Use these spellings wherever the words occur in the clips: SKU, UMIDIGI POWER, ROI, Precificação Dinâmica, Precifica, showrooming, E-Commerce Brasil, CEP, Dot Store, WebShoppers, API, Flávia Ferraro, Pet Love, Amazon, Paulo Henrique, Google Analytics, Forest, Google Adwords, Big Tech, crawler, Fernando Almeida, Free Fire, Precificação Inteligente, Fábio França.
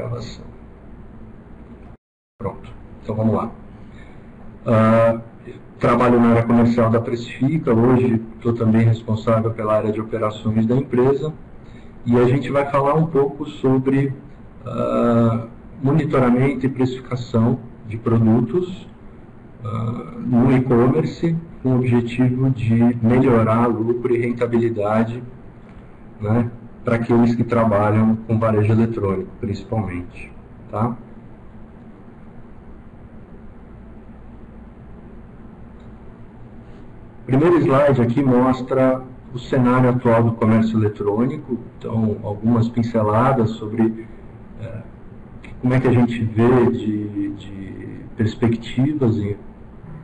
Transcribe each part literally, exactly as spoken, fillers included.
gravação. Pronto. Então vamos lá. Uh, trabalho na área comercial da Precifica. Hoje estou também responsável pela área de operações da empresa. E a gente vai falar um pouco sobre uh, monitoramento e precificação de produtos uh, no e-commerce, com o objetivo de melhorar lucro e rentabilidade, né, para aqueles que trabalham com varejo eletrônico, principalmente. Tá? O primeiro slide aqui mostra o cenário atual do comércio eletrônico, então algumas pinceladas sobre é, como é que a gente vê de, de perspectivas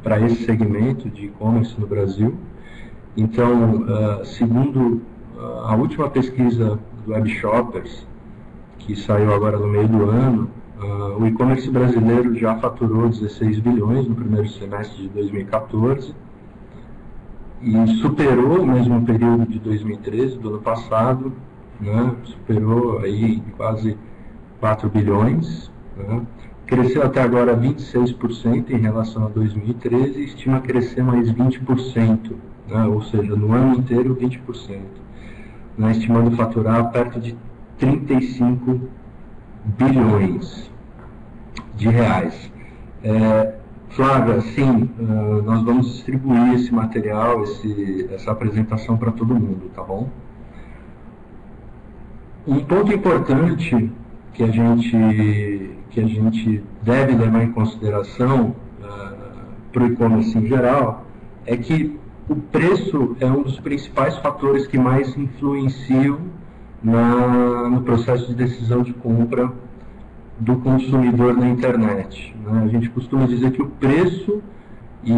para esse segmento de e-commerce no Brasil. Então, uh, segundo a última pesquisa do WebShoppers, que saiu agora no meio do ano, uh, o e-commerce brasileiro já faturou dezesseis bilhões no primeiro semestre de dois mil e quatorze, e superou o mesmo período de dois mil e treze, do ano passado, né, superou aí quase quatro bilhões, né, cresceu até agora vinte e seis por cento em relação a dois mil e treze e estima crescer mais vinte por cento, né, ou seja, no ano inteiro vinte por cento, né, estimando faturar perto de trinta e cinco bilhões de reais. É, Flávia, sim, nós vamos distribuir esse material, esse, essa apresentação para todo mundo, tá bom? Um ponto importante que a gente, que a gente deve levar em consideração uh, para o e-commerce em geral é que o preço é um dos principais fatores que mais influenciam na, no processo de decisão de compra do consumidor na internet, né? A gente costuma dizer que o preço e,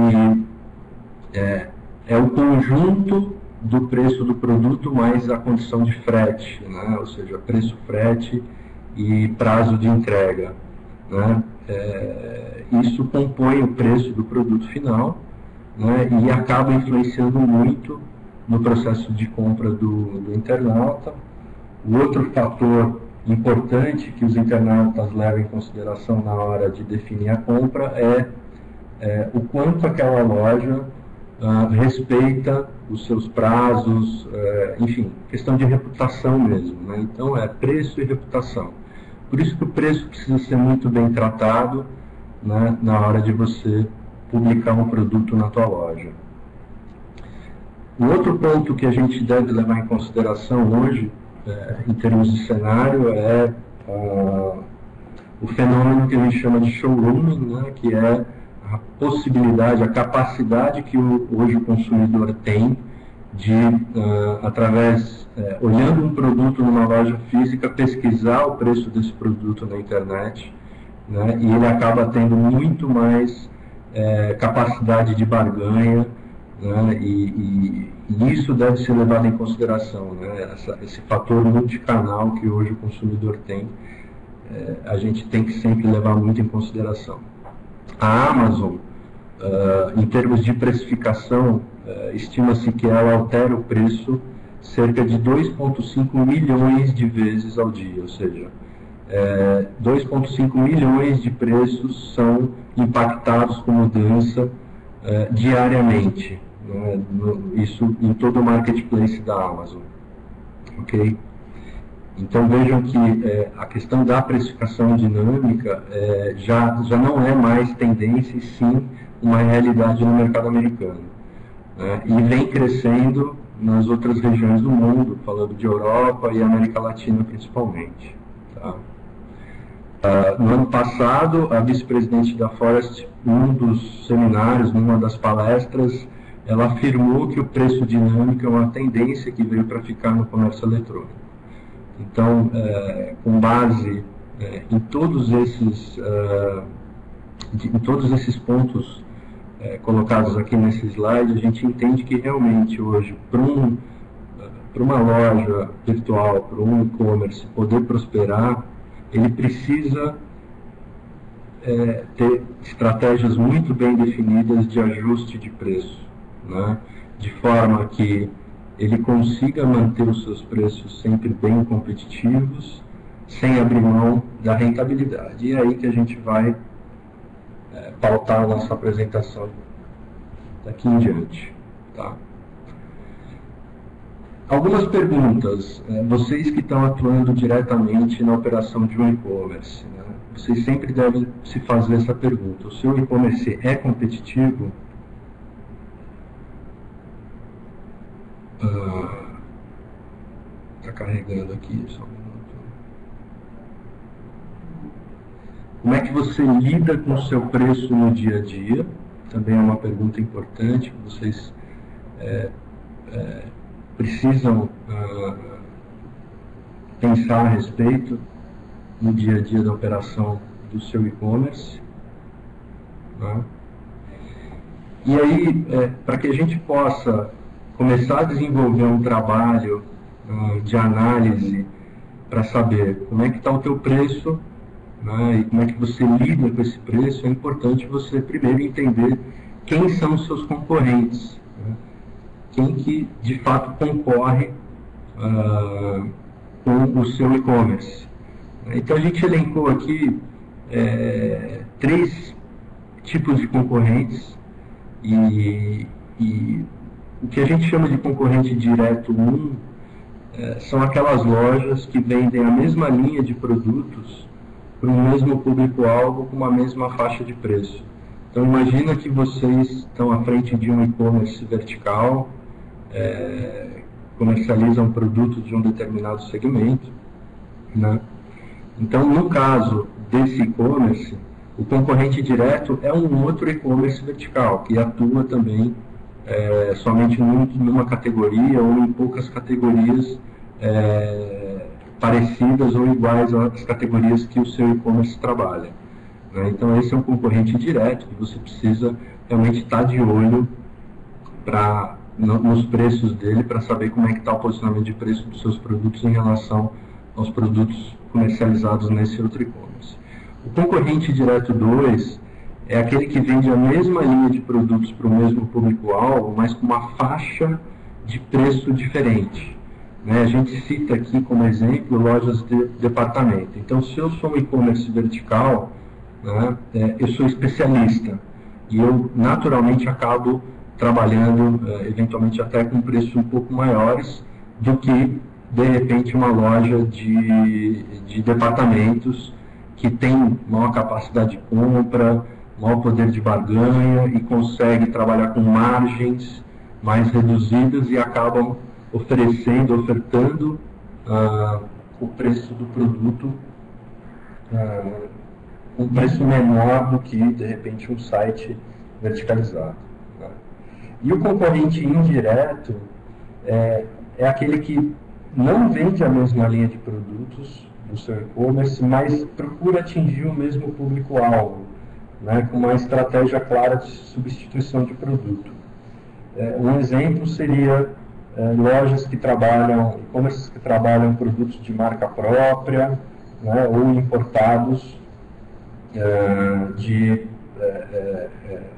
é, é o conjunto do preço do produto mais a condição de frete, né? Ou seja, preço, frete e prazo de entrega, né? É, isso compõe o preço do produto final, né? E acaba influenciando muito no processo de compra do, do internauta. O outro fator importante que os internautas levam em consideração na hora de definir a compra é, é o quanto aquela loja uh, respeita os seus prazos, uh, enfim, questão de reputação mesmo, né? Então é preço e reputação. Por isso que o preço precisa ser muito bem tratado, né, na hora de você publicar um produto na tua loja. O outro ponto que a gente deve levar em consideração hoje, em termos de cenário, é uh, o fenômeno que a gente chama de showrooming, né, que é a possibilidade, a capacidade que o, hoje o consumidor tem de, uh, através, uh, olhando um produto numa loja física, pesquisar o preço desse produto na internet, né, e ele acaba tendo muito mais uh, capacidade de barganha, né, e, e E isso deve ser levado em consideração, né? Essa, esse fator multicanal que hoje o consumidor tem, é, a gente tem que sempre levar muito em consideração. A Amazon, uh, em termos de precificação, uh, estima-se que ela altera o preço cerca de dois vírgula cinco milhões de vezes ao dia, ou seja, é, dois vírgula cinco milhões de preços são impactados com mudança uh, diariamente. Isso em todo o marketplace da Amazon, ok? Então vejam que é, a questão da precificação dinâmica é, já, já não é mais tendência e sim uma realidade no mercado americano, né? E vem crescendo nas outras regiões do mundo, falando de Europa e América Latina principalmente, tá? Uh, no ano passado, a vice-presidente da Forest, num dos seminários, numa das palestras, ela afirmou que o preço dinâmico é uma tendência que veio para ficar no comércio eletrônico. Então, é, com base é, em, todos esses, é, de, em todos esses pontos é, colocados aqui nesse slide, a gente entende que realmente hoje, para um, para uma loja virtual, para um e-commerce poder prosperar, ele precisa é, ter estratégias muito bem definidas de ajuste de preço, né, de forma que ele consiga manter os seus preços sempre bem competitivos, sem abrir mão da rentabilidade. E é aí que a gente vai é, pautar a nossa apresentação daqui em diante. Tá? Algumas perguntas. É, vocês que estão atuando diretamente na operação de um e-commerce, né, vocês sempre devem se fazer essa pergunta. O seu e-commerce é competitivo? Está ah, carregando aqui, só um minuto. Como é que você lida com o seu preço no dia a dia? Também é uma pergunta importante que vocês é, é, precisam ah, pensar a respeito no dia a dia da operação do seu e-commerce. Né? E aí, é, para que a gente possa começar a desenvolver um trabalho uh, de análise para saber como é que está o teu preço, né, e como é que você lida com esse preço, é importante você primeiro entender quem são os seus concorrentes, né, quem que de fato concorre uh, com o seu e-commerce. Então a gente elencou aqui é, três tipos de concorrentes e, e o que a gente chama de concorrente direto um é, são aquelas lojas que vendem a mesma linha de produtos para o mesmo público-alvo com a mesma faixa de preço. Então imagina que vocês estão à frente de um e-commerce vertical, é, comercializam um produto de um determinado segmento, né? Então no caso desse e-commerce, o concorrente direto é um outro e-commerce vertical que atua também É, somente numa categoria ou em poucas categorias é, parecidas ou iguais às categorias que o seu e-commerce trabalha. Né? Então, esse é um concorrente direto que você precisa realmente estar de olho pra, no, nos preços dele para saber como é que está o posicionamento de preço dos seus produtos em relação aos produtos comercializados nesse outro e-commerce. O concorrente direto dois é aquele que vende a mesma linha de produtos para o mesmo público-alvo, mas com uma faixa de preço diferente. Né? A gente cita aqui como exemplo lojas de departamento. Então, se eu sou um e-commerce vertical, né, é, eu sou especialista e eu naturalmente acabo trabalhando é, eventualmente até com preços um pouco maiores do que, de repente, uma loja de, de departamentos que tem maior capacidade de compra, maior poder de barganha e consegue trabalhar com margens mais reduzidas e acabam oferecendo, ofertando ah, o preço do produto ah, um preço menor do que, de repente, um site verticalizado. Né? E o concorrente indireto é, é aquele que não vende a mesma linha de produtos do seu e-commerce, mas procura atingir o mesmo público-alvo, né, com uma estratégia clara de substituição de produto. É, um exemplo seria é, lojas que trabalham, e-commerces que trabalham produtos de marca própria, né, ou importados é, de é, é,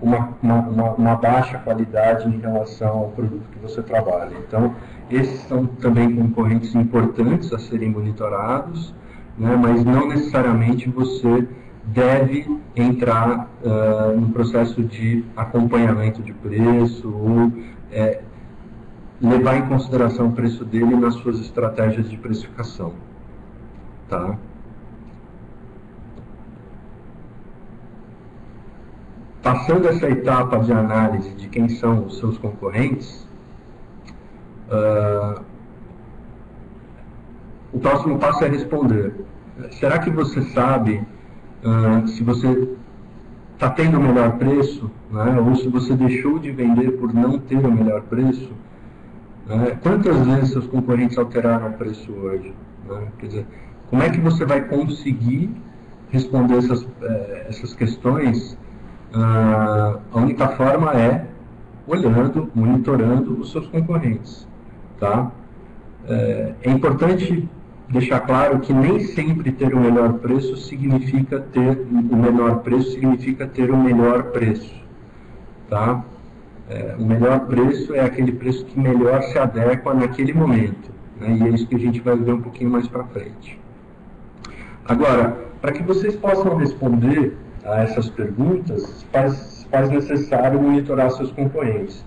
uma, uma, uma baixa qualidade em relação ao produto que você trabalha. Então, esses são também concorrentes importantes a serem monitorados, né, mas não necessariamente você deve entrar uh, no processo de acompanhamento de preço ou é, levar em consideração o preço dele nas suas estratégias de precificação. Tá? Passando essa etapa de análise de quem são os seus concorrentes, uh, o próximo passo é responder. Será que você sabe Uh, se você está tendo o melhor preço, né, ou se você deixou de vender por não ter o melhor preço, né, quantas vezes seus concorrentes alteraram o preço hoje? Né? Quer dizer, como é que você vai conseguir responder essas, eh, essas questões? Uh, a única forma é olhando, monitorando os seus concorrentes. Tá? É, é importante deixar claro que nem sempre ter o melhor preço significa ter o menor preço, significa ter o melhor preço. Tá? É, o melhor preço é aquele preço que melhor se adequa naquele momento. Né? E é isso que a gente vai ver um pouquinho mais para frente. Agora, para que vocês possam responder a essas perguntas, faz, faz necessário monitorar seus concorrentes.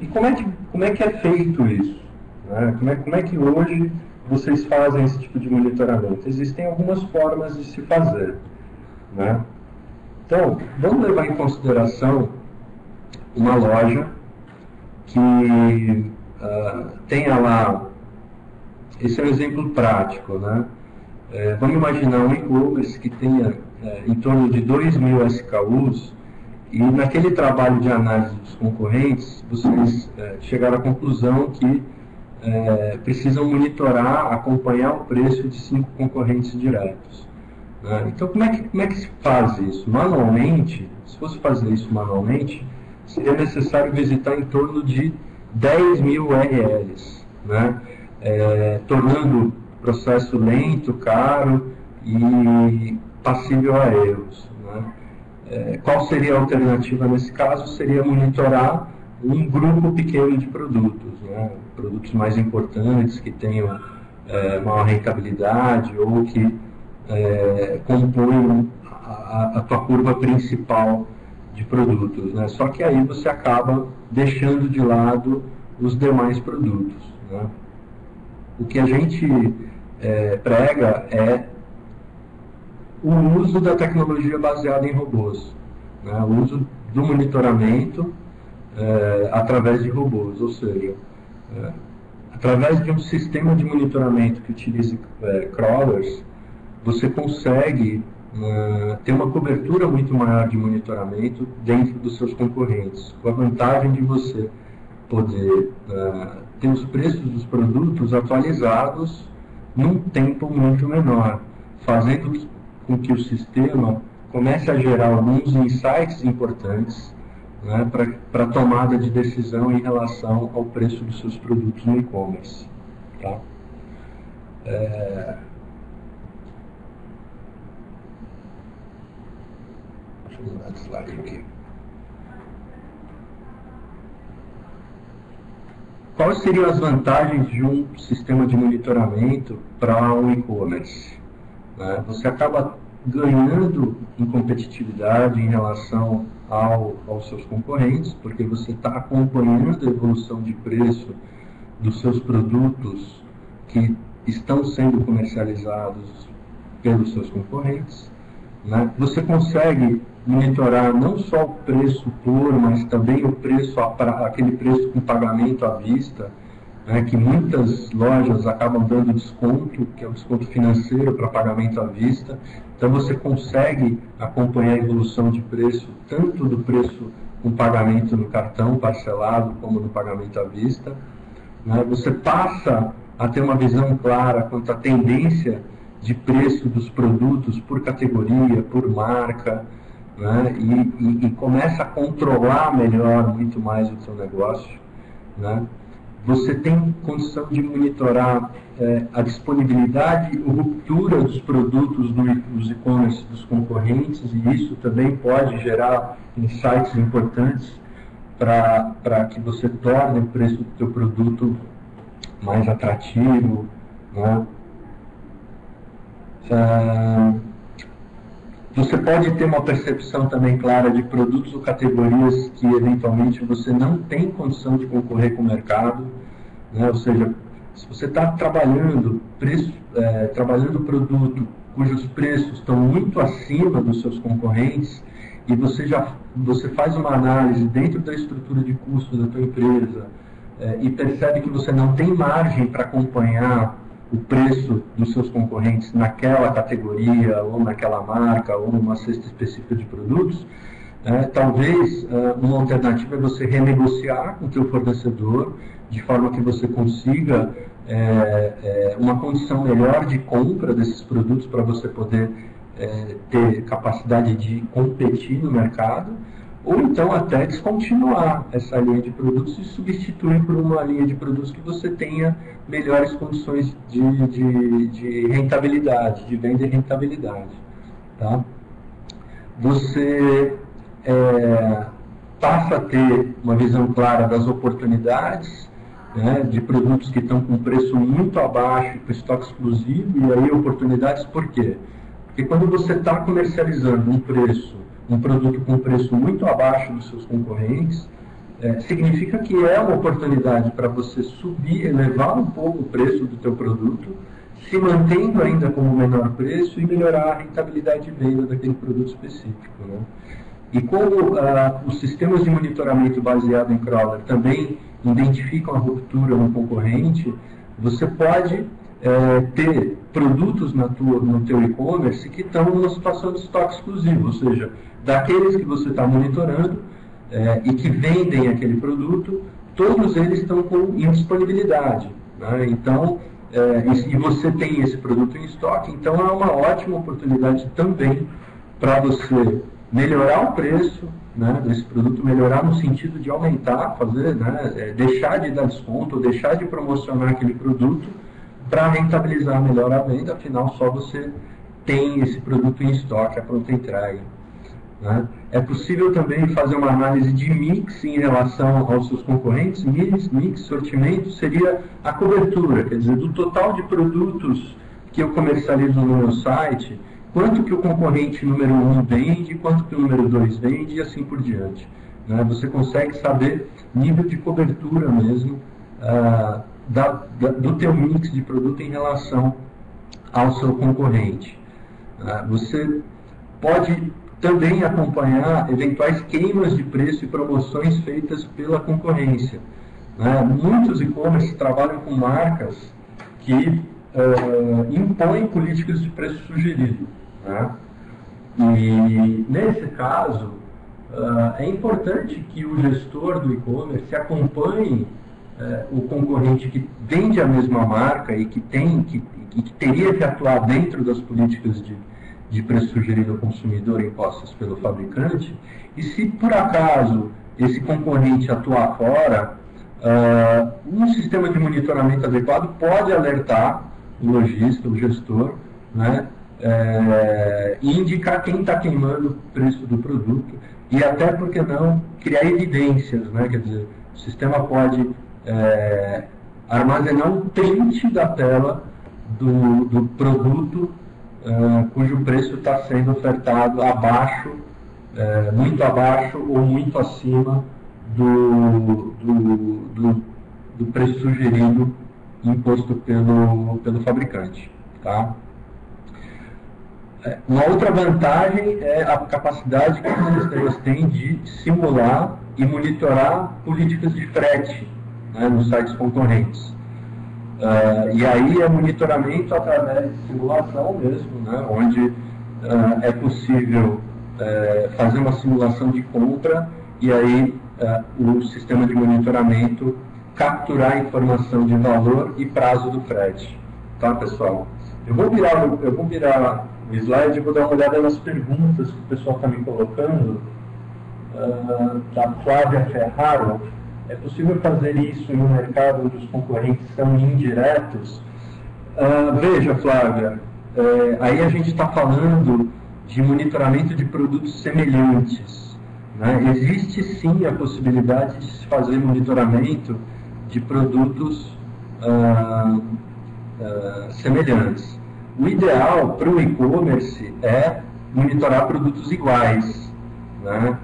E como é que, como é, que é feito isso? Né? Como, é, como é que hoje vocês fazem esse tipo de monitoramento? Existem algumas formas de se fazer. Né? Então, vamos levar em consideração uma loja que uh, tenha lá... Esse é um exemplo prático, né? É, vamos imaginar um e-commerce que tenha é, em torno de dois mil S K Us e naquele trabalho de análise dos concorrentes, vocês é, chegaram à conclusão que é, precisam monitorar, acompanhar o preço de cinco concorrentes diretos. Né? Então, como é, que, como é que se faz isso? Manualmente, se fosse fazer isso manualmente, seria necessário visitar em torno de dez mil U R Ls, né? É, tornando o processo lento, caro e passível a erros. Né? É, qual seria a alternativa nesse caso? Seria monitorar um grupo pequeno de produtos, né? Produtos mais importantes, que tenham é, maior rentabilidade ou que é, compõem a, a tua curva principal de produtos, né? Só que aí você acaba deixando de lado os demais produtos, né? O que a gente é, prega é o uso da tecnologia baseada em robôs, né? O uso do monitoramento é, através de robôs, ou seja, é, através de um sistema de monitoramento que utilize é, crawlers, você consegue é, ter uma cobertura muito maior de monitoramento dentro dos seus concorrentes, com a vantagem de você poder é, ter os preços dos produtos atualizados num tempo muito menor, fazendo com que o sistema comece a gerar alguns insights importantes, né, para a tomada de decisão em relação ao preço dos seus produtos no e-commerce. Tá? É... Deixa eu mudar de slide aqui. Quais seriam as vantagens de um sistema de monitoramento para o e-commerce? Você acaba ganhando em competitividade em relação ao, aos seus concorrentes, porque você está acompanhando a evolução de preço dos seus produtos que estão sendo comercializados pelos seus concorrentes. Você consegue monitorar não só o preço por, mas também o preço, aquele preço com pagamento à vista, né, que muitas lojas acabam dando desconto, que é o desconto financeiro para pagamento à vista. Então você consegue acompanhar a evolução de preço, tanto do preço com pagamento no cartão parcelado, como no pagamento à vista. Né? Você passa a ter uma visão clara quanto à tendência de preço dos produtos por categoria, por marca, né? E, e, e começa a controlar melhor, muito mais o seu negócio. Né? Você tem condição de monitorar é, a disponibilidade ou ruptura dos produtos do, dos e-commerce dos concorrentes, e isso também pode gerar insights importantes para que você torne o preço do seu produto mais atrativo. Né? É... Você pode ter uma percepção também clara de produtos ou categorias que, eventualmente, você não tem condição de concorrer com o mercado. Né? Ou seja, se você está trabalhando preço, é, trabalhando produto cujos preços estão muito acima dos seus concorrentes e você, já, você faz uma análise dentro da estrutura de custo da tua empresa é, e percebe que você não tem margem para acompanhar o preço dos seus concorrentes naquela categoria, ou naquela marca, ou numa cesta específica de produtos, é, talvez é, uma alternativa é você renegociar com o teu fornecedor, de forma que você consiga é, é, uma condição melhor de compra desses produtos para você poder é, ter capacidade de competir no mercado, ou então até descontinuar essa linha de produtos e substituir por uma linha de produtos que você tenha melhores condições de, de, de rentabilidade, de venda e rentabilidade. Tá? Você é, passa a ter uma visão clara das oportunidades, né, de produtos que estão com preço muito abaixo, com estoque exclusivo, e aí oportunidades por quê? Porque quando você está comercializando um preço, um produto com preço muito abaixo dos seus concorrentes, é, significa que é uma oportunidade para você subir, elevar um pouco o preço do teu produto, se mantendo ainda como o menor preço e melhorar a rentabilidade de venda daquele produto específico, né? E como ah, os sistemas de monitoramento baseado em crawler também identificam a ruptura no concorrente, você pode é, ter produtos na tua, no teu e-commerce que estão numa situação de estoque exclusivo, ou seja, daqueles que você está monitorando é, e que vendem aquele produto, todos eles estão com indisponibilidade, né? Então, é, e você tem esse produto em estoque, então é uma ótima oportunidade também para você melhorar o preço, né, desse produto, melhorar no sentido de aumentar, fazer, né, deixar de dar desconto, deixar de promocionar aquele produto para rentabilizar melhor a venda, afinal só você tem esse produto em estoque, a pronta entrega, né? É possível também fazer uma análise de mix em relação aos seus concorrentes. Mix, mix, sortimento, seria a cobertura, quer dizer, do total de produtos que eu comercializo no meu site, quanto que o concorrente número um vende, quanto que o número dois vende e assim por diante, né? Você consegue saber nível de cobertura mesmo ah, da, da, do teu mix de produto em relação ao seu concorrente. Ah, você pode também acompanhar eventuais queimas de preço e promoções feitas pela concorrência, né? Muitos e-commerce trabalham com marcas que ah, impõem políticas de preço sugerido, né? E nesse caso, uh, é importante que o gestor do e-commerce acompanhe uh, o concorrente que vende a mesma marca e que, tem, que, e que teria que atuar dentro das políticas de, de preço sugerido ao consumidor impostas pelo fabricante, e se por acaso esse concorrente atuar fora, uh, um sistema de monitoramento adequado pode alertar o lojista, o gestor, né? É, e indicar quem está queimando o preço do produto e até, por que não, criar evidências, né? Quer dizer, o sistema pode é, armazenar um print da tela do, do produto é, cujo preço está sendo ofertado abaixo, é, muito abaixo ou muito acima do, do, do, do preço sugerido imposto pelo, pelo fabricante, tá? Uma outra vantagem é a capacidade que os sistemas têm de simular e monitorar políticas de frete, né, nos sites concorrentes. Uh, e aí é monitoramento através de simulação mesmo, né, onde uh, é possível uh, fazer uma simulação de compra e aí uh, o sistema de monitoramento capturar a informação de valor e prazo do frete. Tá, pessoal? Eu vou virar... Eu vou virar o slide, eu vou dar uma olhada nas perguntas que o pessoal está me colocando. Uh, da Flávia Ferraro: é possível fazer isso em um mercado onde os concorrentes são indiretos? Uh, veja, Flávia, é, aí a gente está falando de monitoramento de produtos semelhantes, né? Existe sim a possibilidade de se fazer monitoramento de produtos uh, uh, semelhantes. O ideal para o e-commerce é monitorar produtos iguais, né?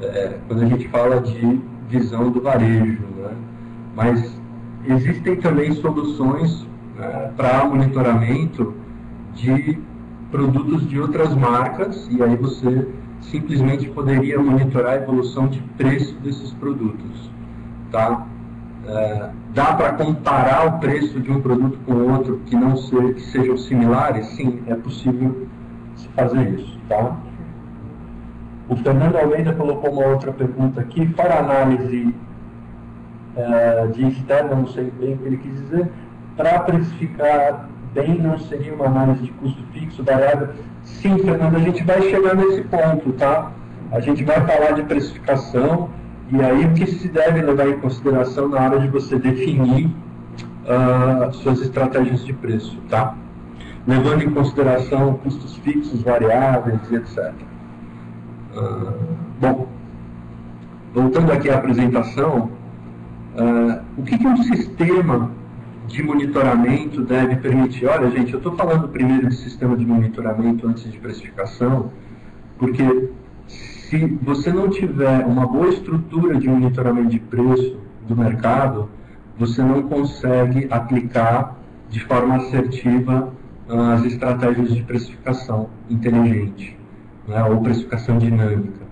É, quando a gente fala de visão do varejo, né? Mas existem também soluções, né, para monitoramento de produtos de outras marcas, e aí você simplesmente poderia monitorar a evolução de preço desses produtos, tá? É, dá para comparar o preço de um produto com outro que não ser, que sejam similares? Sim, é possível se fazer isso, tá? O Fernando Almeida colocou uma outra pergunta aqui. Para análise é, de externa, não sei bem o que ele quis dizer, para precificar bem, não seria uma análise de custo fixo, variável? Sim, Fernando, a gente vai chegar nesse ponto, tá? A gente vai falar de precificação. E aí, o que se deve levar em consideração na hora de você definir uh, suas estratégias de preço, tá? Levando em consideração custos fixos, variáveis, etcétera. Uh, bom, voltando aqui à apresentação, uh, o que, que um sistema de monitoramento deve permitir, olha gente, eu estou falando primeiro de sistema de monitoramento antes de precificação, porque se você não tiver uma boa estrutura de monitoramento de preço do mercado, você não consegue aplicar de forma assertiva as estratégias de precificação inteligente, né, ou precificação dinâmica.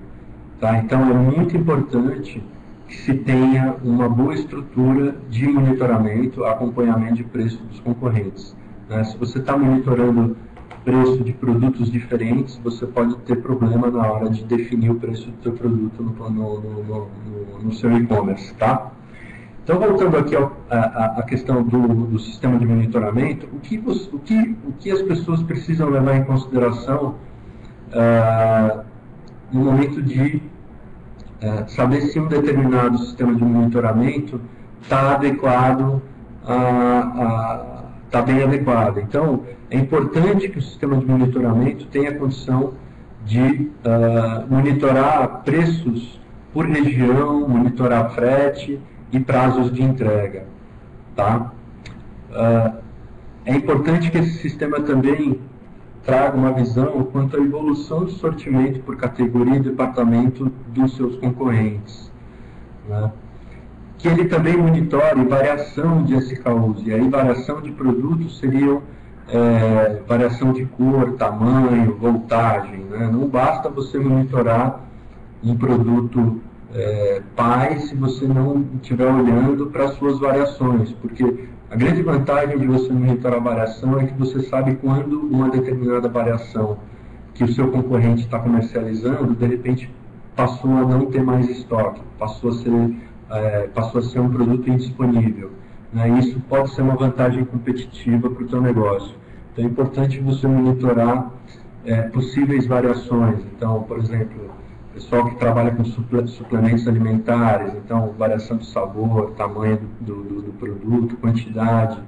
Tá? Então é muito importante que se tenha uma boa estrutura de monitoramento, acompanhamento de preço dos concorrentes. Né? Se você está monitorando preço de produtos diferentes, você pode ter problema na hora de definir o preço do seu produto no, no, no, no, no seu e-commerce, tá? Então, voltando aqui à questão do, do sistema de monitoramento, o que, os, o, que, o que as pessoas precisam levar em consideração uh, no momento de uh, saber se um determinado sistema de monitoramento está adequado a, a está bem adequada. Então, é importante que o sistema de monitoramento tenha a condição de uh, monitorar preços por região, monitorar frete e prazos de entrega. Tá? Uh, é importante que esse sistema também traga uma visão quanto à evolução do sortimento por categoria e departamento dos seus concorrentes. Né? Que ele também monitore variação de S K Us, e aí variação de produtos seriam é, variação de cor, tamanho, voltagem, né? Não basta você monitorar um produto é, pai se você não estiver olhando para as suas variações, porque a grande vantagem de você monitorar a variação é que você sabe quando uma determinada variação que o seu concorrente está comercializando, de repente passou a não ter mais estoque, passou a ser... É, passou a ser um produto indisponível, né? Isso pode ser uma vantagem competitiva para o seu negócio. Então é importante você monitorar é, possíveis variações. Então, por exemplo, pessoal que trabalha com suplementos alimentares, então variação do sabor, tamanho do, do, do produto, quantidade,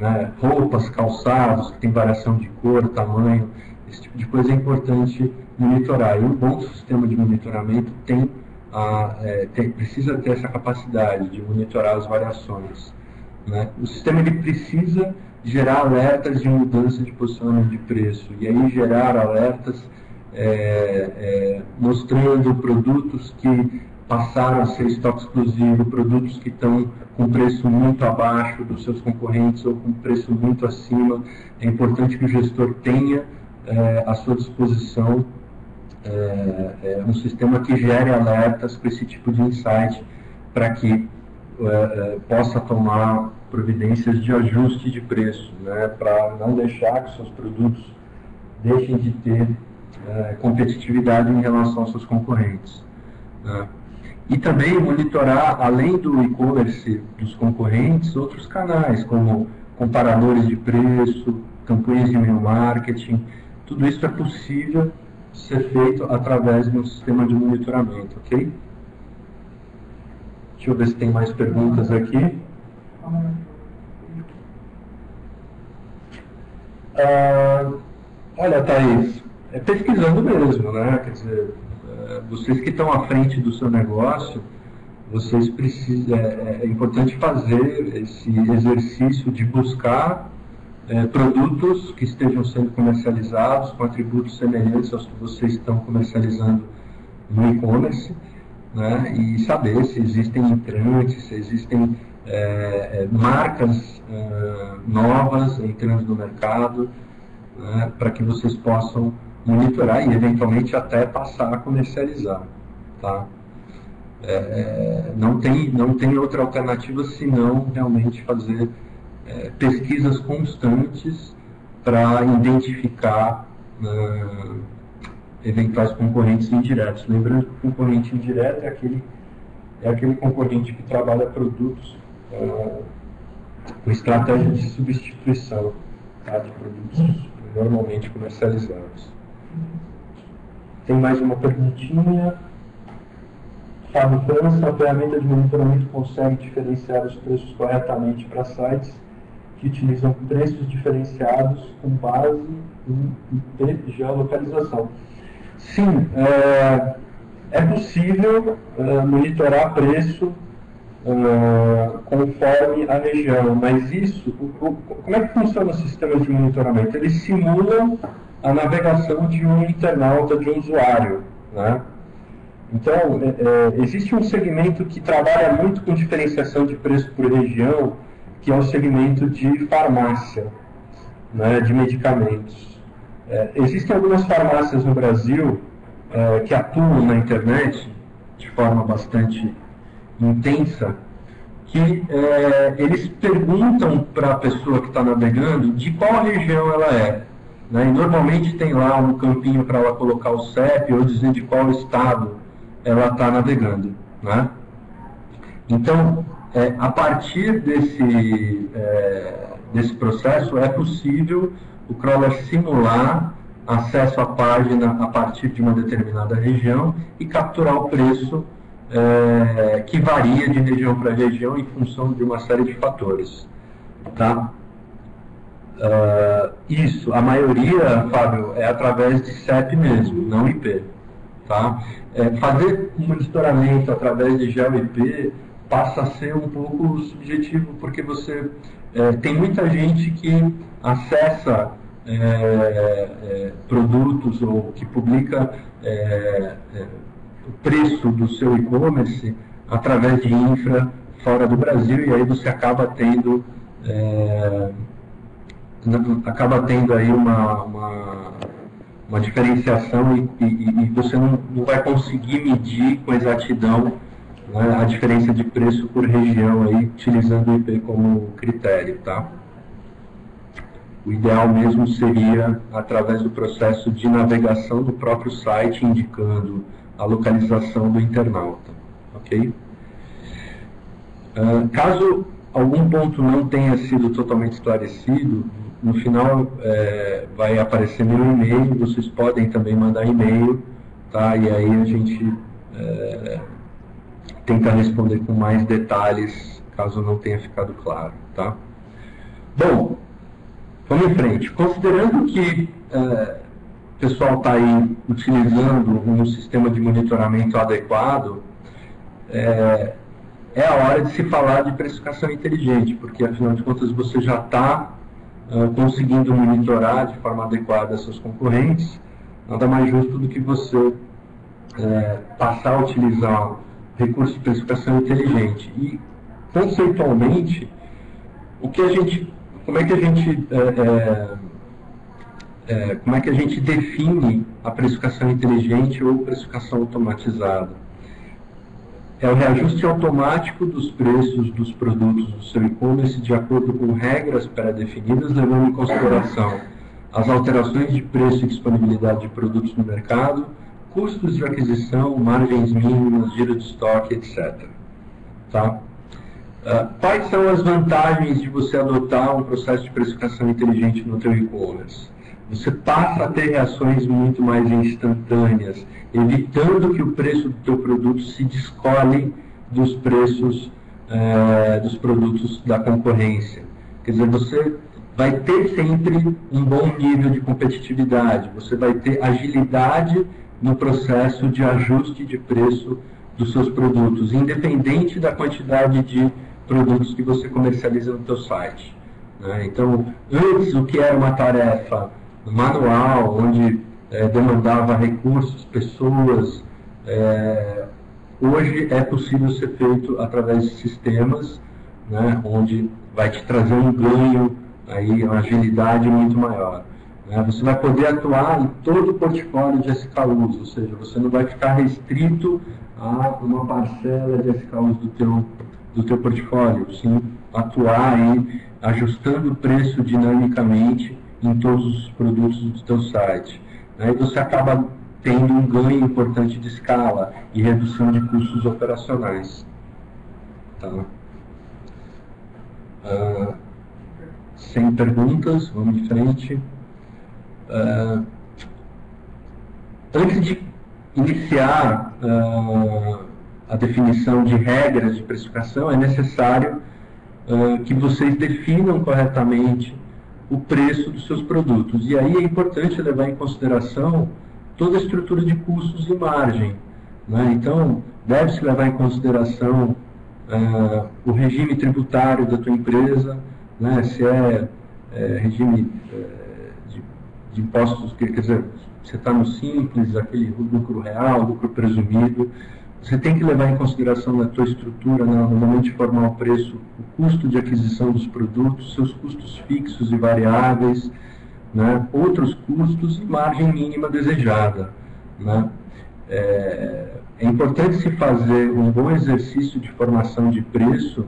né? Roupas, calçados, que tem variação de cor, tamanho, esse tipo de coisa é importante monitorar. E um bom sistema de monitoramento tem A, é, tem, precisa ter essa capacidade de monitorar as variações, né? O sistema ele precisa gerar alertas de mudança de posicionamento de preço, e aí gerar alertas é, é, mostrando produtos que passaram a ser estoque exclusivo, produtos que estão com preço muito abaixo dos seus concorrentes ou com preço muito acima. É importante que o gestor tenha é, à sua disposição É, é um sistema que gere alertas para esse tipo de insight, para que é, é, possa tomar providências de ajuste de preço, né, para não deixar que seus produtos deixem de ter é, competitividade em relação aos seus concorrentes, né. E também monitorar, além do e-commerce dos concorrentes, outros canais, como comparadores de preço, campanhas de e-mail marketing. Tudo isso é possível ser feito através de um sistema de monitoramento, ok? Deixa eu ver se tem mais perguntas aqui. Ah, olha, Thaís, é pesquisando mesmo, né? Quer dizer, vocês que estão à frente do seu negócio, vocês precisam, é, é importante fazer esse exercício de buscar É, produtos que estejam sendo comercializados com atributos semelhantes aos que vocês estão comercializando no e-commerce, né, e saber se existem entrantes, se existem é, marcas é, novas entrando no mercado, né, para que vocês possam monitorar e eventualmente até passar a comercializar, tá? É, não tem, não tem outra alternativa senão realmente fazer É, pesquisas constantes para identificar uh, eventuais concorrentes indiretos. Lembrando que o concorrente indireto é aquele, é aquele concorrente que trabalha produtos uh, com estratégia de substituição, tá, de produtos normalmente comercializados. Tem mais uma perguntinha? Fábio França, a ferramenta de monitoramento consegue diferenciar os preços corretamente para sites que utilizam preços diferenciados com base em geolocalização. Sim, é, é possível é, monitorar preço uh, conforme a região. Mas isso, o, o, como é que funciona os sistemas de monitoramento? Eles simulam a navegação de um internauta, de um usuário, né? Então, é, existe um segmento que trabalha muito com diferenciação de preço por região, que é o segmento de farmácia, né, de medicamentos. É, existem algumas farmácias no Brasil é, que atuam na internet de forma bastante intensa, que é, eles perguntam para a pessoa que está navegando de qual região ela é. Né, e normalmente tem lá um campinho para ela colocar o C E P ou dizer de qual estado ela está navegando, né? Então, é, a partir desse, é, desse processo, é possível o crawler simular acesso à página a partir de uma determinada região e capturar o preço é, que varia de região para região em função de uma série de fatores, tá? Uh, isso, a maioria, Fábio, é através de C E P mesmo, não I P. Tá? É, fazer um monitoramento através de G E O I P passa a ser um pouco subjetivo, porque você é, tem muita gente que acessa é, é, produtos ou que publica é, é, o preço do seu e-commerce através de infra fora do Brasil, e aí você acaba tendo é, acaba tendo aí uma, uma uma diferenciação e, e, e você não, não vai conseguir medir com exatidão, né, a diferença de preço por região aí, utilizando o I P como critério, tá? O ideal mesmo seria através do processo de navegação do próprio site, indicando a localização do internauta, ok? Uh, caso algum ponto não tenha sido totalmente esclarecido, no final é, vai aparecer meu e-mail, vocês podem também mandar e-mail, tá? E aí a gente é, tenta responder com mais detalhes, caso não tenha ficado claro, tá? Bom, vamos em frente. Considerando que é, o pessoal está aí utilizando um sistema de monitoramento adequado, é, é a hora de se falar de precificação inteligente, porque afinal de contas você já está conseguindo monitorar de forma adequada seus concorrentes. Nada mais justo do que você é, passar a utilizar recursos de precificação inteligente. E, conceitualmente, o que a gente, como é que a gente, é, é, como é que a gente define a precificação inteligente ou precificação automatizada? É o reajuste automático dos preços dos produtos do seu e-commerce de acordo com regras pré-definidas, levando em consideração as alterações de preço e disponibilidade de produtos no mercado, custos de aquisição, margens mínimas, giro de estoque, etcétera. Tá? Quais são as vantagens de você adotar um processo de precificação inteligente no seu e-commerce? Você passa a ter reações muito mais instantâneas, evitando que o preço do teu produto se descole dos preços eh, dos produtos da concorrência. Quer dizer, você vai ter sempre um bom nível de competitividade, você vai ter agilidade no processo de ajuste de preço dos seus produtos, independente da quantidade de produtos que você comercializa no teu site, né? Então, antes o que era uma tarefa manual, onde é, demandava recursos, pessoas, é, hoje é possível ser feito através de sistemas, né, onde vai te trazer um ganho, aí, uma agilidade muito maior, né? Você vai poder atuar em todo o portfólio de S K Us, ou seja, você não vai ficar restrito a uma parcela de S K Us do teu, do teu portfólio, sim, atuar aí, ajustando o preço dinamicamente em todos os produtos do teu site. Aí você acaba tendo um ganho importante de escala e redução de custos operacionais. Tá? Uh, sem perguntas, vamos em frente. Uh, antes de iniciar uh, a definição de regras de precificação, é necessário uh, que vocês definam corretamente o preço dos seus produtos. E aí é importante levar em consideração toda a estrutura de custos e margem, né? Então, deve-se levar em consideração uh, o regime tributário da tua empresa, né, se é, é regime é, de, de impostos, quer dizer, você está no simples, aquele lucro real, lucro presumido. Você tem que levar em consideração na tua estrutura, né, no momento de formar o preço, o custo de aquisição dos produtos, seus custos fixos e variáveis, né, outros custos e margem mínima desejada, né. É, é importante se fazer um bom exercício de formação de preço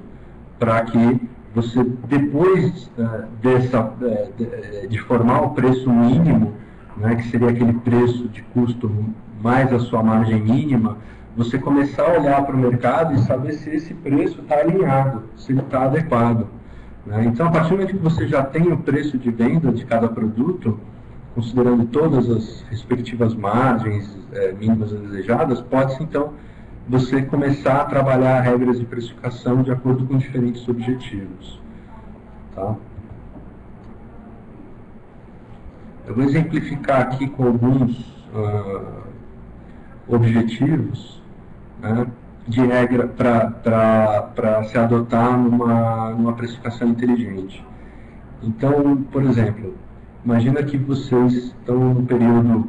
para que você, depois uh, dessa, de, de formar o preço mínimo, né, que seria aquele preço de custo mais a sua margem mínima, você começar a olhar para o mercado e saber se esse preço está alinhado, se ele está adequado, né? Então, a partir do momento que você já tem o preço de venda de cada produto, considerando todas as respectivas margens é, mínimas desejadas, pode-se, então, você começar a trabalhar regras de precificação de acordo com diferentes objetivos. Tá? Eu vou exemplificar aqui com alguns uh, objetivos, né, de regra para se adotar numa, numa precificação inteligente. Então, por exemplo, imagina que vocês estão no período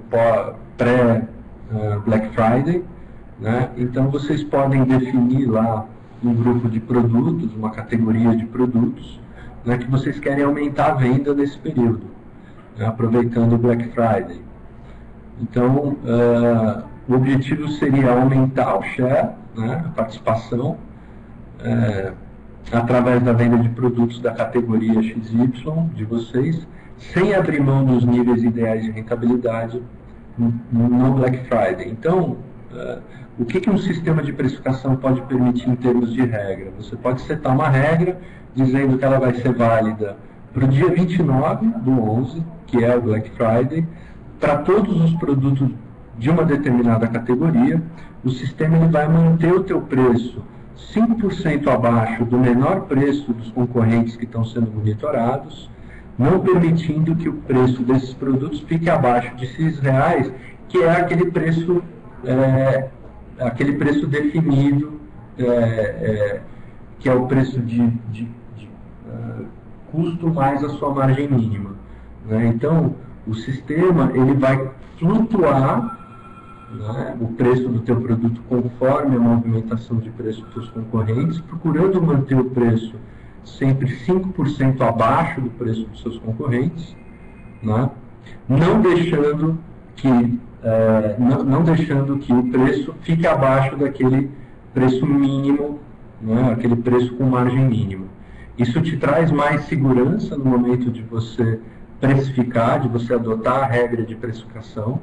pré-Black Friday, né, então vocês podem definir lá um grupo de produtos, uma categoria de produtos, né, que vocês querem aumentar a venda nesse período, né, aproveitando o Black Friday. Então, uh, o objetivo seria aumentar o share, né, a participação, é, através da venda de produtos da categoria X Y de vocês, sem abrir mão dos níveis ideais de rentabilidade no Black Friday. Então, é, o que que um sistema de precificação pode permitir em termos de regra? Você pode setar uma regra dizendo que ela vai ser válida para o dia vinte e nove do onze, que é o Black Friday, para todos os produtos de uma determinada categoria. O sistema ele vai manter o teu preço cinco por cento abaixo do menor preço dos concorrentes que estão sendo monitorados, não permitindo que o preço desses produtos fique abaixo de seis reais, que é aquele preço, é, aquele preço definido, é, é, que é o preço de, de, de uh, custo mais a sua margem mínima, né? Então, o sistema ele vai flutuar, né, o preço do teu produto conforme a movimentação de preço dos concorrentes, procurando manter o preço sempre cinco por cento abaixo do preço dos seus concorrentes, né, não deixando que, é, não, não deixando que o preço fique abaixo daquele preço mínimo, né, aquele preço com margem mínima. Isso te traz mais segurança no momento de você precificar, de você adotar a regra de precificação,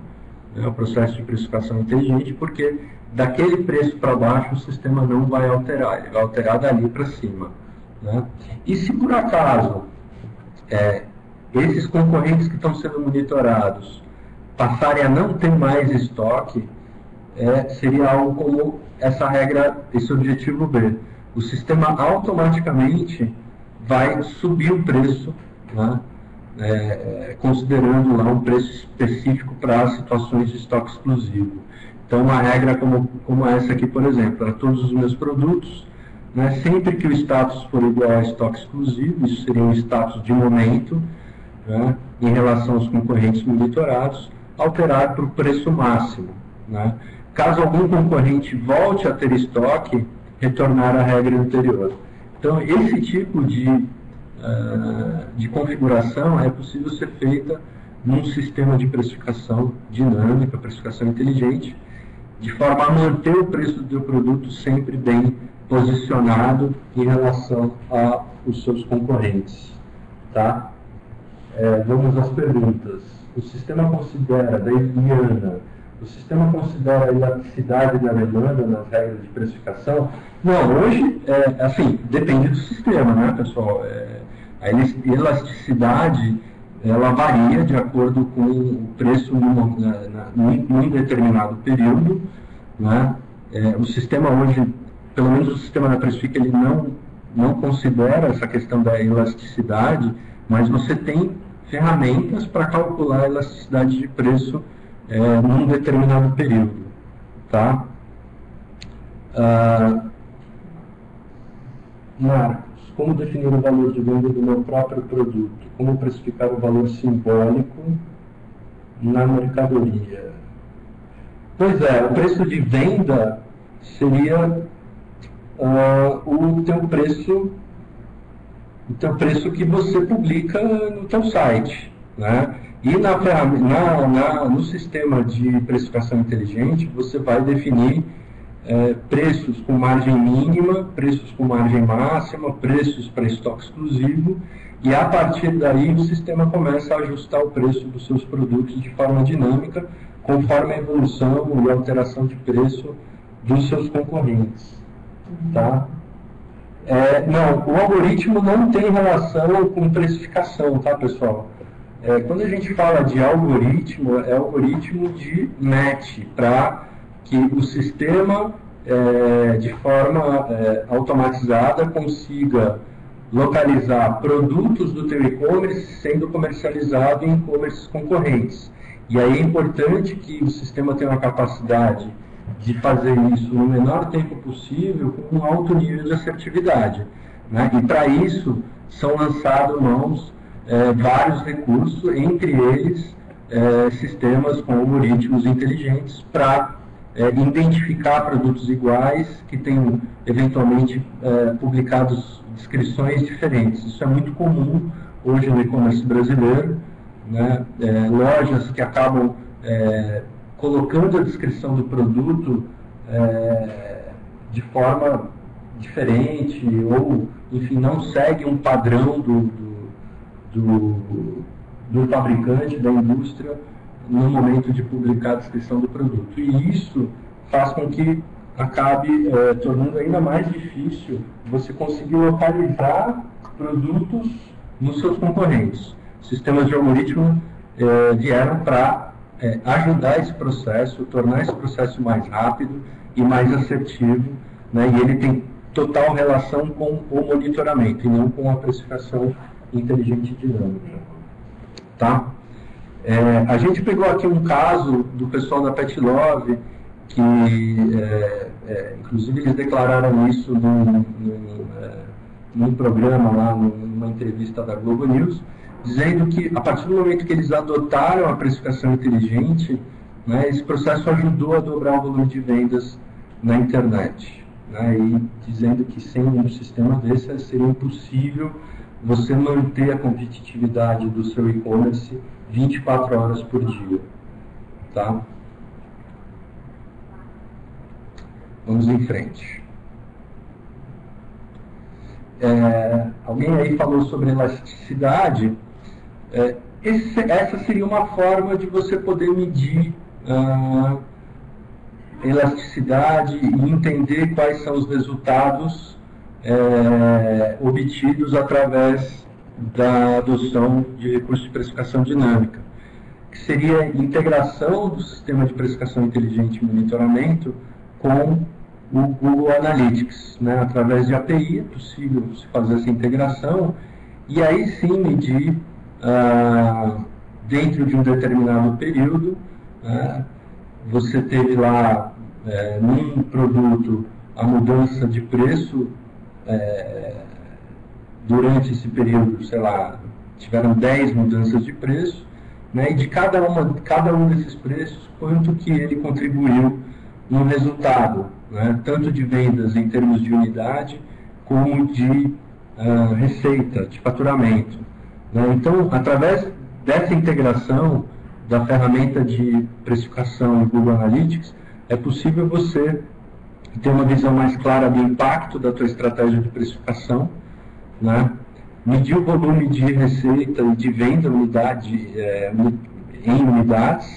né, o processo de precificação inteligente, porque daquele preço para baixo o sistema não vai alterar, ele vai alterar dali para cima, né? E se por acaso é, esses concorrentes que estão sendo monitorados passarem a não ter mais estoque, é, seria algo como essa regra, esse objetivo B. O sistema automaticamente vai subir o preço, né, É, considerando lá um preço específico para situações de estoque exclusivo. Então, uma regra como, como essa aqui, por exemplo, para todos os meus produtos, né, sempre que o status for igual a estoque exclusivo, isso seria um status de momento, né, em relação aos concorrentes monitorados, alterar para o preço máximo, né. Caso algum concorrente volte a ter estoque, retornar à regra anterior. Então, esse tipo de de configuração é possível ser feita num sistema de precificação dinâmica, precificação inteligente, de forma a manter o preço do produto sempre bem posicionado em relação aos seus concorrentes. Tá? É, vamos às perguntas. O sistema considera, da Eliana, o sistema considera a elasticidade da demanda nas regras de precificação? Não, hoje, é, assim, depende do sistema, né, pessoal? É, a elasticidade, ela varia de acordo com o preço num, num, num determinado período, né? É, o sistema hoje, pelo menos o sistema da Precifica, ele não, não considera essa questão da elasticidade, mas você tem ferramentas para calcular a elasticidade de preço é, num determinado período, tá? Ah, marcos, como definir o valor de venda do meu próprio produto, como precificar o valor simbólico na mercadoria. Pois é, o preço de venda seria uh, o teu preço, o teu preço que você publica no teu site, né? E na, na, na, no sistema de precificação inteligente, você vai definir é, preços com margem mínima, preços com margem máxima, preços para estoque exclusivo, e a partir daí o sistema começa a ajustar o preço dos seus produtos de forma dinâmica, conforme a evolução e alteração de preço dos seus concorrentes. Tá? É, não, o algoritmo não tem relação com precificação, tá, pessoal? É, quando a gente fala de algoritmo, é algoritmo de match, para que o sistema, é, de forma é, automatizada, consiga localizar produtos do teu e-commerce sendo comercializado em e-commerce concorrentes. E aí é importante que o sistema tenha a capacidade de fazer isso no menor tempo possível, com um alto nível de assertividade, né? E para isso, são lançados mãos É, vários recursos, entre eles é, sistemas com algoritmos inteligentes para é, identificar produtos iguais que tenham eventualmente é, publicados descrições diferentes. Isso é muito comum hoje no e-commerce brasileiro, né? É, lojas que acabam é, colocando a descrição do produto é, de forma diferente ou, enfim, não segue um padrão do, do Do, do fabricante, da indústria, no momento de publicar a descrição do produto. E isso faz com que acabe é, tornando ainda mais difícil você conseguir localizar produtos nos seus concorrentes. Sistemas de algoritmo é, vieram para é, ajudar esse processo, tornar esse processo mais rápido e mais assertivo, né? E ele tem total relação com o monitoramento e não com a precificação inteligente e dinâmica. Tá? É, a gente pegou aqui um caso do pessoal da Pet Love, que é, é, inclusive eles declararam isso num, num, é, num programa lá, numa entrevista da Globo News, dizendo que a partir do momento que eles adotaram a precificação inteligente, né, esse processo ajudou a dobrar o volume de vendas na internet. Né, e dizendo que sem um sistema desse seria impossível você manter a competitividade do seu e-commerce vinte e quatro horas por dia, tá? Vamos em frente. É, alguém aí falou sobre elasticidade. É, esse, essa seria uma forma de você poder medir ah, elasticidade e entender quais são os resultados É, obtidos através da adoção de recursos de precificação dinâmica, que seria a integração do sistema de precificação inteligente e monitoramento com o Google Analytics, né? Através de A P I é possível se fazer essa integração e aí sim medir ah, dentro de um determinado período, né? Você teve lá é, num produto a mudança de preço É, durante esse período, sei lá, tiveram dez mudanças de preço, né, e de cada, uma, cada um desses preços, quanto que ele contribuiu no resultado, né, tanto de vendas em termos de unidade, como de uh, receita, de faturamento. Né. Então, através dessa integração da ferramenta de precificação em Google Analytics, é possível você ter uma visão mais clara do impacto da tua estratégia de precificação, né? Medir o volume de receita e de venda unidade, é, em unidades,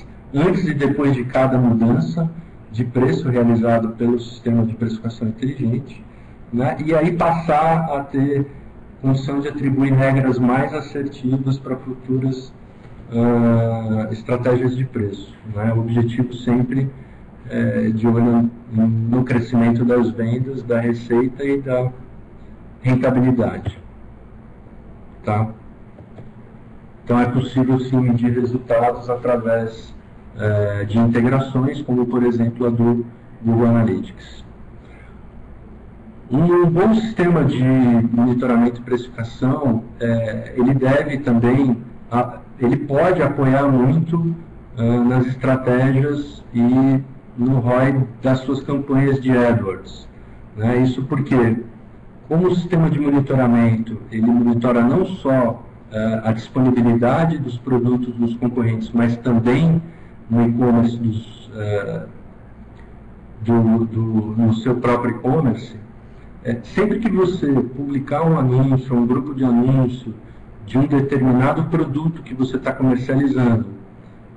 antes e depois de cada mudança de preço realizado pelo sistema de precificação inteligente, né? E aí passar a ter função de atribuir regras mais assertivas para futuras uh, estratégias de preço, né? O objetivo sempre é de olho no crescimento das vendas, da receita e da rentabilidade. Tá? Então é possível sim medir resultados através é, de integrações, como por exemplo a do Google Analytics. E um bom sistema de monitoramento e precificação, é, ele deve também, a, ele pode apoiar muito uh, nas estratégias e no R O I das suas campanhas de AdWords, né? Isso porque, como o sistema de monitoramento, ele monitora não só a disponibilidade dos produtos dos concorrentes, mas também no e-commerce, uh, do, do, no seu próprio e-commerce, é, sempre que você publicar um anúncio, um grupo de anúncio de um determinado produto que você está comercializando,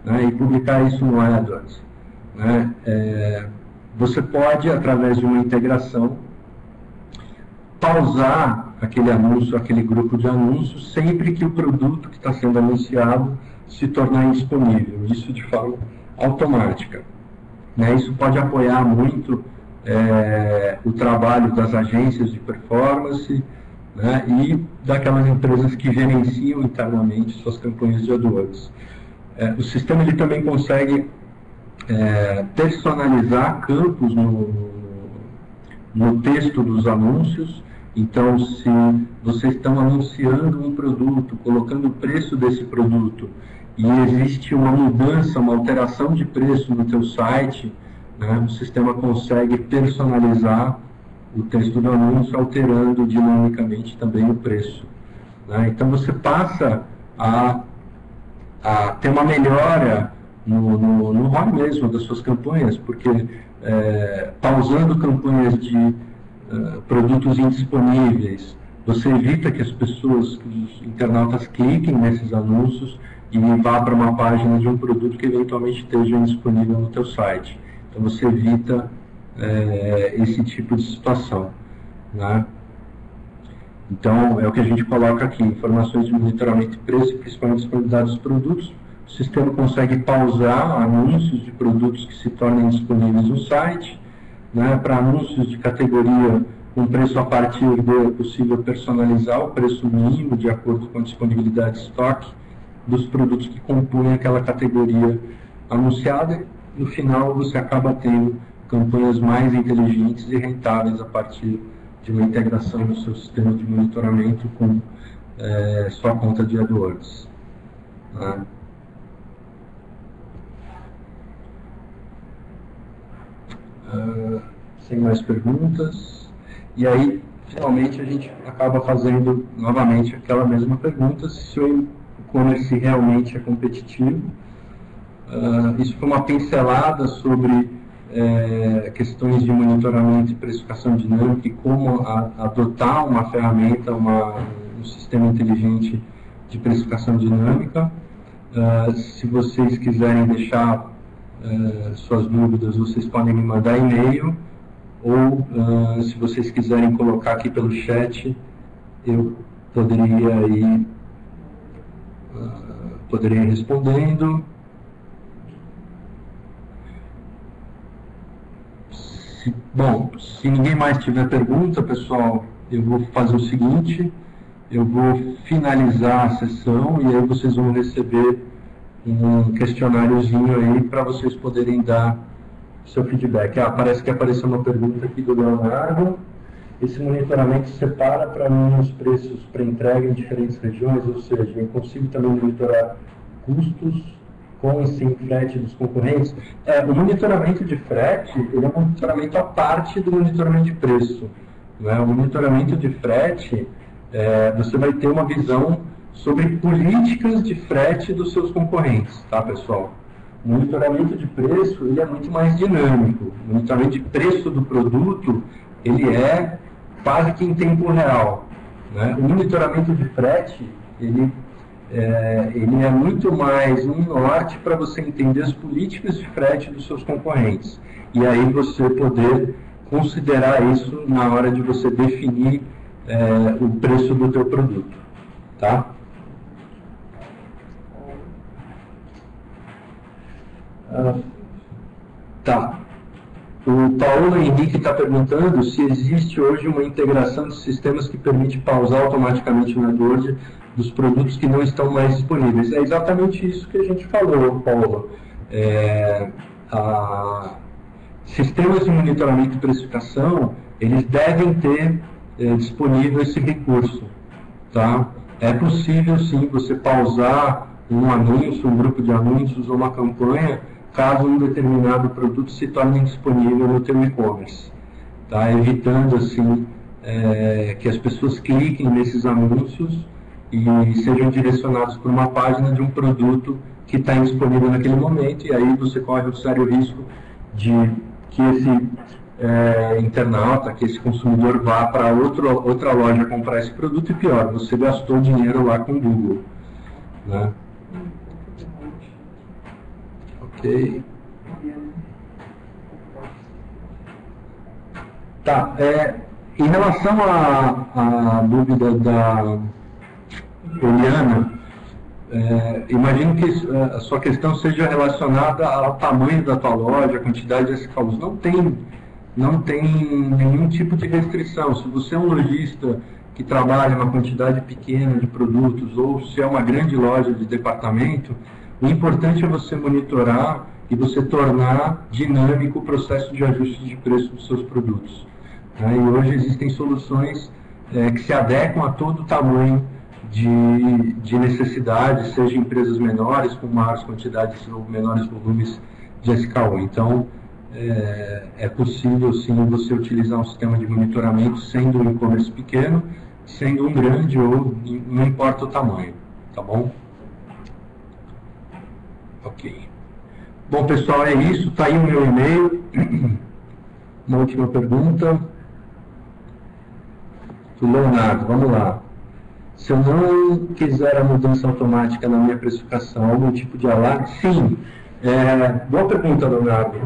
né, e publicar isso no AdWords, né, é, você pode, através de uma integração, pausar aquele anúncio, aquele grupo de anúncios, sempre que o produto que está sendo anunciado se tornar indisponível. Isso de forma automática, né? Isso pode apoiar muito é, o trabalho das agências de performance, né, e daquelas empresas que gerenciam internamente suas campanhas de AdWords. É, o sistema ele também consegue é, personalizar campos no, no texto dos anúncios. Então, se vocês estão anunciando um produto, colocando o preço desse produto, e existe uma mudança, uma alteração de preço no teu site, né, o sistema consegue personalizar o texto do anúncio, alterando dinamicamente também o preço, né? Então, você passa a, a ter uma melhora no, no, no R O I mesmo das suas campanhas, porque é, pausando campanhas de Uh, produtos indisponíveis, você evita que as pessoas, que os internautas cliquem nesses anúncios e vá para uma página de um produto que eventualmente esteja indisponível no teu site. Então você evita é, esse tipo de situação, né? Então é o que a gente coloca aqui, informações de monitoramento de preço, principalmente disponibilidade dos produtos. O sistema consegue pausar anúncios de produtos que se tornem disponíveis no site, né, para anúncios de categoria com preço a partir de, é possível personalizar o preço mínimo de acordo com a disponibilidade de estoque dos produtos que compõem aquela categoria anunciada. No final, você acaba tendo campanhas mais inteligentes e rentáveis a partir de uma integração no seu sistema de monitoramento com é, sua conta de AdWords, né? Uh, sem mais perguntas. E aí, finalmente, a gente acaba fazendo novamente aquela mesma pergunta, se o e-commerce realmente é competitivo. Uh, isso foi uma pincelada sobre é, questões de monitoramento e precificação dinâmica e como a, adotar uma ferramenta, uma, um sistema inteligente de precificação dinâmica. Uh, se vocês quiserem deixar Uh, suas dúvidas, vocês podem me mandar e-mail ou uh, se vocês quiserem colocar aqui pelo chat, eu poderia ir uh, poderia ir respondendo. Se, bom, se ninguém mais tiver pergunta, pessoal, eu vou fazer o seguinte, eu vou finalizar a sessão e aí vocês vão receber um questionáriozinho aí para vocês poderem dar seu feedback. Ah, parece que apareceu uma pergunta aqui do Leonardo. Esse monitoramento separa para mim os preços para entrega em diferentes regiões, ou seja, eu consigo também monitorar custos com e sem frete dos concorrentes? É, o monitoramento de frete, ele é um monitoramento à parte do monitoramento de preço, né? O monitoramento de frete, é, você vai ter uma visão sobre políticas de frete dos seus concorrentes, tá, pessoal? O monitoramento de preço, ele é muito mais dinâmico. O monitoramento de preço do produto, ele é quase que em tempo real, né? O monitoramento de frete, ele é, ele é muito mais um norte para você entender as políticas de frete dos seus concorrentes. E aí você poder considerar isso na hora de você definir é, o preço do teu produto, tá? Ah, tá. O Paulo Henrique está perguntando se existe hoje uma integração de sistemas que permite pausar automaticamente o AdWords dos produtos que não estão mais disponíveis. É exatamente isso que a gente falou, Paulo. É, a, sistemas de monitoramento e precificação, eles devem ter eh, disponível esse recurso, tá? É possível, sim, você pausar um anúncio, um grupo de anúncios ou uma campanha, caso um determinado produto se torne disponível no teu e-commerce, tá? Evitando, assim, eh, que as pessoas cliquem nesses anúncios e sejam direcionados para uma página de um produto que está indisponível naquele momento, e aí você corre o sério risco de que esse é, internauta, que esse consumidor vá para outra loja comprar esse produto, e pior, você gastou dinheiro lá com o Google, né? Ok. Tá, é, em relação à dúvida da Poliana, é, imagino que a sua questão seja relacionada ao tamanho da tua loja, a quantidade de S K Us. Não tem, não tem nenhum tipo de restrição. Se você é um lojista que trabalha uma quantidade pequena de produtos, ou se é uma grande loja de departamento, o importante é você monitorar e você tornar dinâmico o processo de ajuste de preço dos seus produtos, né? E hoje existem soluções é, que se adequam a todo o tamanho De, de necessidade, seja empresas menores, com maiores quantidades ou menores volumes de S K U. Então, é, é possível, sim, você utilizar um sistema de monitoramento, sendo um e-commerce pequeno, sendo um grande, ou não importa o tamanho, tá bom? Ok. Bom, pessoal, é isso. Está aí o meu e-mail. Uma última pergunta. Do Leonardo, vamos lá. Se eu não quiser a mudança automática na minha precificação, algum tipo de alarme? Sim. É, boa pergunta, Leonardo.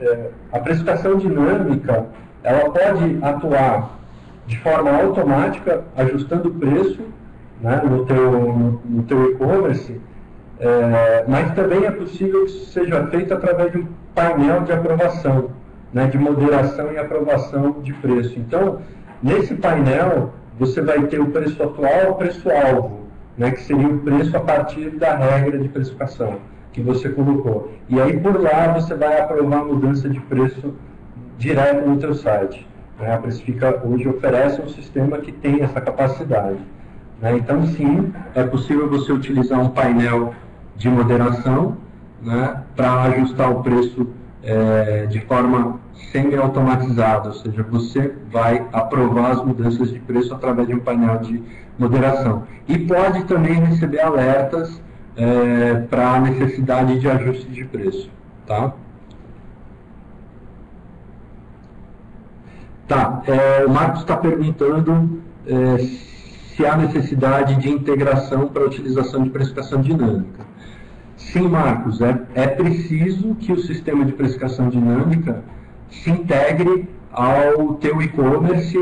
É, a precificação dinâmica, ela pode atuar de forma automática, ajustando o preço, né, no teu, no, no teu e-commerce, é, mas também é possível que isso seja feito através de um painel de aprovação, né, de moderação e aprovação de preço. Então, nesse painel, você vai ter o preço atual e o preço-alvo, né, que seria o preço a partir da regra de precificação que você colocou. E aí, por lá, você vai aprovar a mudança de preço direto no teu site, né? A Precifica hoje oferece um sistema que tem essa capacidade, né? Então, sim, é possível você utilizar um painel de moderação, né, para ajustar o preço é, de forma semi-automatizado, ou seja, você vai aprovar as mudanças de preço através de um painel de moderação. E pode também receber alertas é, para a necessidade de ajuste de preço, tá? Tá, é, o Marcos está perguntando é, se há necessidade de integração para a utilização de precificação dinâmica. Sim, Marcos, é, é preciso que o sistema de precificação dinâmica se integre ao teu e-commerce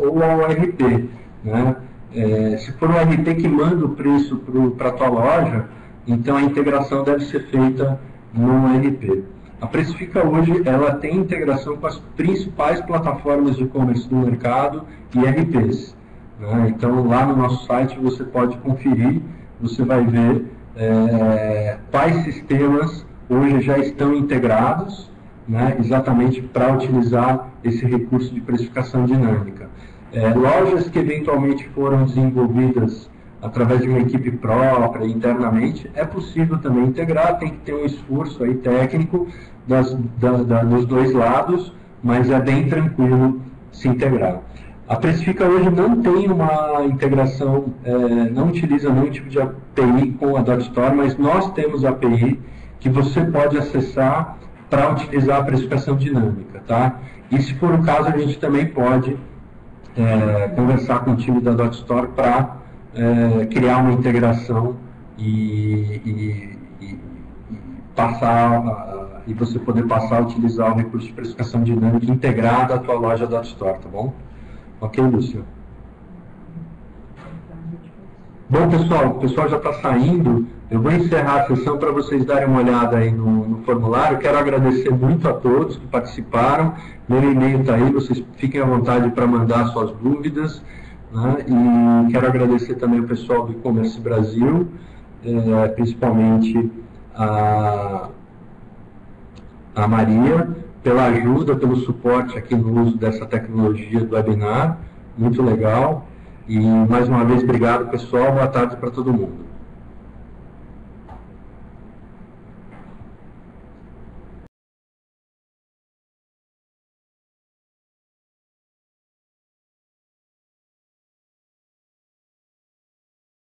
ou ao R P, né? É, se for o R P que manda o preço para a tua loja, então a integração deve ser feita no R P. A Precifica hoje ela tem integração com as principais plataformas de e-commerce do mercado e R Ps, né? Então, lá no nosso site você pode conferir, você vai ver é, quais sistemas hoje já estão integrados, né, exatamente para utilizar esse recurso de precificação dinâmica. É, lojas que eventualmente foram desenvolvidas através de uma equipe própria, internamente, é possível também integrar, tem que ter um esforço aí técnico das, da, da, dos dois lados, mas é bem tranquilo se integrar. A Precifica hoje não tem uma integração, é, não utiliza nenhum tipo de A P I com a Dot Store, mas nós temos a API que você pode acessar para utilizar a precificação dinâmica, tá? E se for o caso, a gente também pode é, conversar com o time da Dot Store para é, criar uma integração e, e, e, e passar e você poder passar a utilizar o recurso de precificação dinâmica integrado à tua loja Dot Store, tá bom? Ok, Lúcio? Bom, pessoal, o pessoal já está saindo. Eu vou encerrar a sessão para vocês darem uma olhada aí no, no formulário. Quero agradecer muito a todos que participaram. Meu e-mail está aí, vocês fiquem à vontade para mandar suas dúvidas, né? E quero agradecer também o pessoal do E-Commerce Brasil, eh, principalmente a, a Maria, pela ajuda, pelo suporte aqui no uso dessa tecnologia do webinar, muito legal. E mais uma vez, obrigado pessoal, boa tarde para todo mundo.